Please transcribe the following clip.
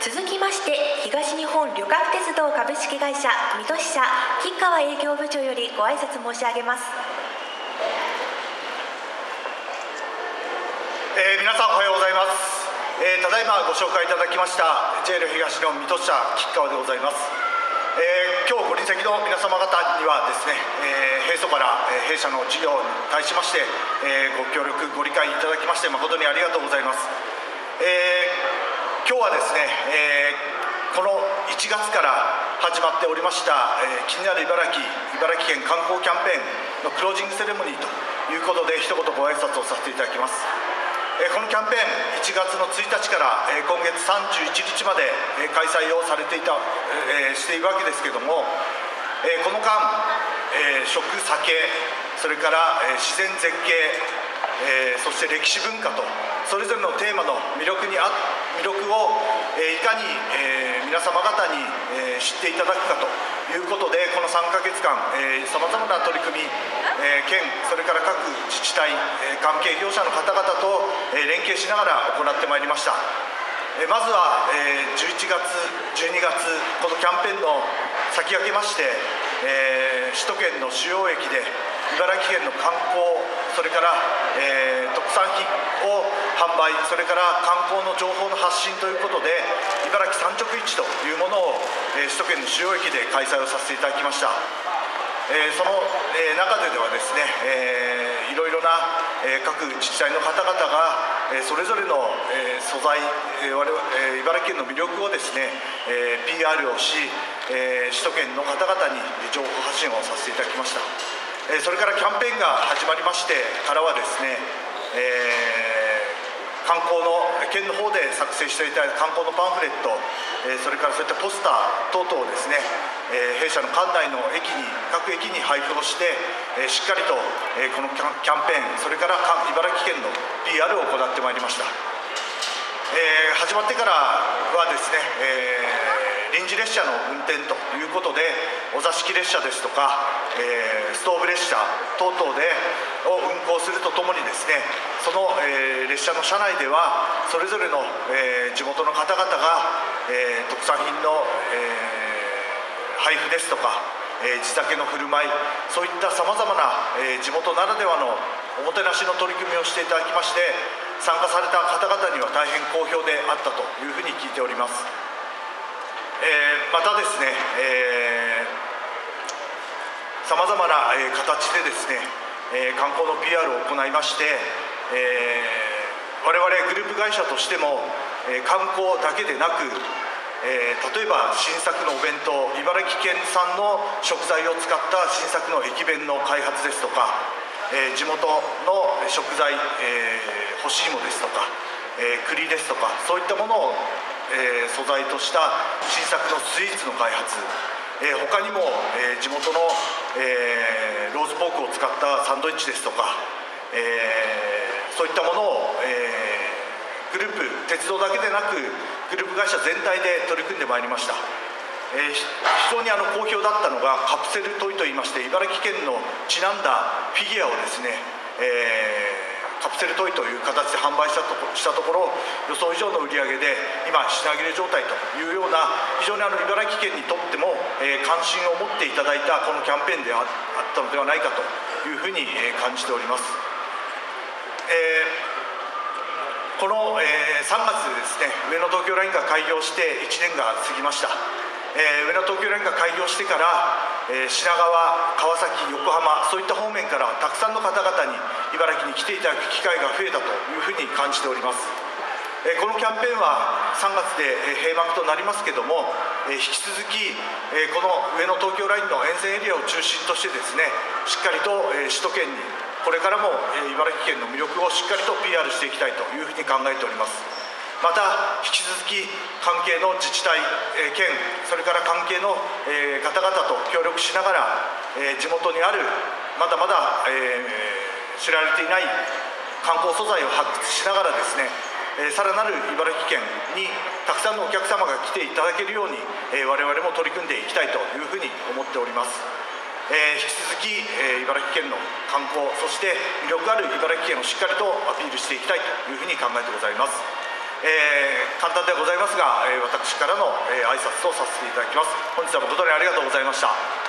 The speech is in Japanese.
続きまして東日本旅客鉄道株式会社水戸支社吉川営業部長よりご挨拶申し上げます。皆さんおはようございます。ただいまご紹介いただきました JR 東の水戸支社吉川でございます。今日ご臨席の皆様方にはですね、平素から弊社の事業に対しまして、ご協力ご理解いただきまして誠にありがとうございます。今日はですね、この1月から始まっておりました、気になる茨城県観光キャンペーンのクロージングセレモニーということで一言ご挨拶をさせていただきます。このキャンペーン1月の1日から今月31日まで開催をされていたしているわけですけれども、この間食、酒、それから自然絶景、そして歴史文化とそれぞれのテーマの魅力をいかに皆様方に知っていただくかということで、この3ヶ月間さまざまな取り組み、県それから各自治体関係業者の方々と連携しながら行ってまいりました。まずは11月12月このキャンペーンの先駆けまして首都圏の主要駅で茨城県の観光それから特産品を販売、それから観光の情報の発信ということで茨城産直市というものを首都圏の主要駅で開催をさせていただきました。その中ではですね、いろいろな各自治体の方々がそれぞれの素材、我々茨城県の魅力をですね PR をし、首都圏の方々に情報発信をさせていただきました。それからキャンペーンが始まりましてからはですね、観光の県の方で作成していた観光のパンフレット、それからそういったポスター等々をですね、弊社の管内の駅に各駅に配布をしてしっかりとこのキャンペーンそれから茨城県の PR を行ってまいりました。始まってからはですね、臨時列車の運転ということでお座敷列車ですとか、ストーブ列車等々でを運行するとともにですね、その、列車の車内ではそれぞれの、地元の方々が、特産品の、配布ですとか、地酒の振る舞い、そういったさまざまな、地元ならではのおもてなしの取り組みをしていただきまして、参加された方々には大変好評であったというふうに聞いております。またですね、さまざまな形でですね、観光の PR を行いまして、我々グループ会社としても、観光だけでなく、例えば新作のお弁当、茨城県産の食材を使った新作の駅弁の開発ですとか、地元の食材、干し芋ですとか、栗ですとか、そういったものを素材とした新作のスイーツの開発、他にも地元のローズポークを使ったサンドイッチですとか、そういったものをグループ鉄道だけでなくグループ会社全体で取り組んでまいりました。非常に好評だったのがカプセルトイといいまして、茨城県のちなんだフィギュアをですね、カプセルトイという形で販売したところ、予想以上の売り上げで今品切れ状態というような、非常に茨城県にとっても関心を持っていただいたこのキャンペーンであったのではないかというふうに感じております。この3月でですね、上野東京ラインが開業して1年が過ぎました。上野東京ラインが開業してから品川、川崎、横浜、そういった方面からたくさんの方々に茨城に来ていただく機会が増えたというふうに感じております。このキャンペーンは3月で閉幕となりますけども、引き続きこの上野東京ラインの沿線エリアを中心としてですね、しっかりと首都圏にこれからも茨城県の魅力をしっかりと PR していきたいというふうに考えております。また引き続き関係の自治体、県それから関係の方々と協力しながら、地元にあるまだまだ知られていない観光素材を発掘しながらですね、さらなる茨城県にたくさんのお客様が来ていただけるように我々も取り組んでいきたいというふうに思っております。引き続き茨城県の観光、そして魅力ある茨城県をしっかりとアピールしていきたいというふうに考えてございます。簡単ではございますが、私からの挨拶とさせていただきます。本日は誠にありがとうございました。